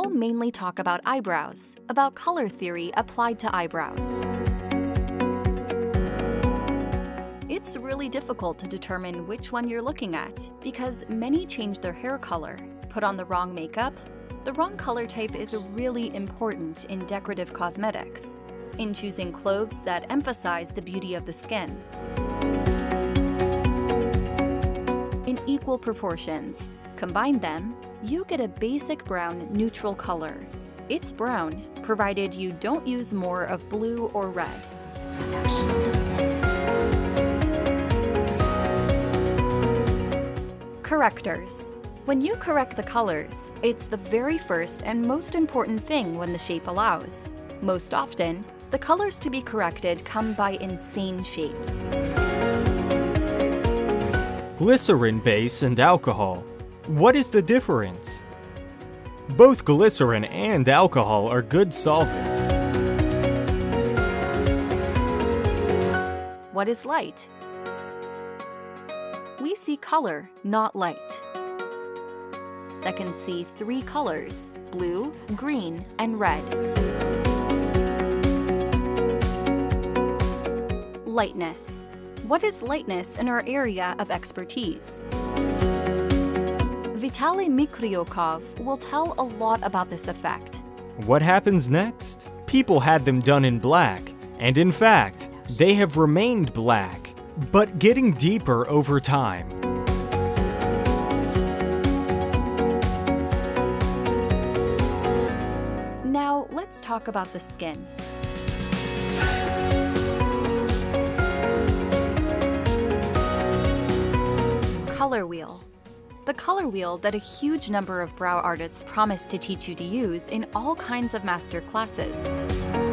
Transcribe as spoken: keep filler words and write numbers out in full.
we'll mainly talk about eyebrows, about color theory applied to eyebrows. It's really difficult to determine which one you're looking at because many change their hair color, put on the wrong makeup. The wrong color type is really important in decorative cosmetics, in choosing clothes that emphasize the beauty of the skin. In equal proportions, combine them, you get a basic brown neutral color. It's brown, provided you don't use more of blue or red. Correctors. When you correct the colors, it's the very first and most important thing when the shape allows. Most often, the colors to be corrected come by insane shapes. Glycerin base and alcohol. What is the difference? Both glycerin and alcohol are good solvents. What is light? We see color, not light. That can see three colors, blue, green, and red. Lightness. What is lightness in our area of expertise? Vitaly Mikryokov will tell a lot about this effect. What happens next? People had them done in black, and in fact, they have remained black, but getting deeper over time. Now, let's talk about the skin. Color wheel. The color wheel that a huge number of brow artists promise to teach you to use in all kinds of master classes.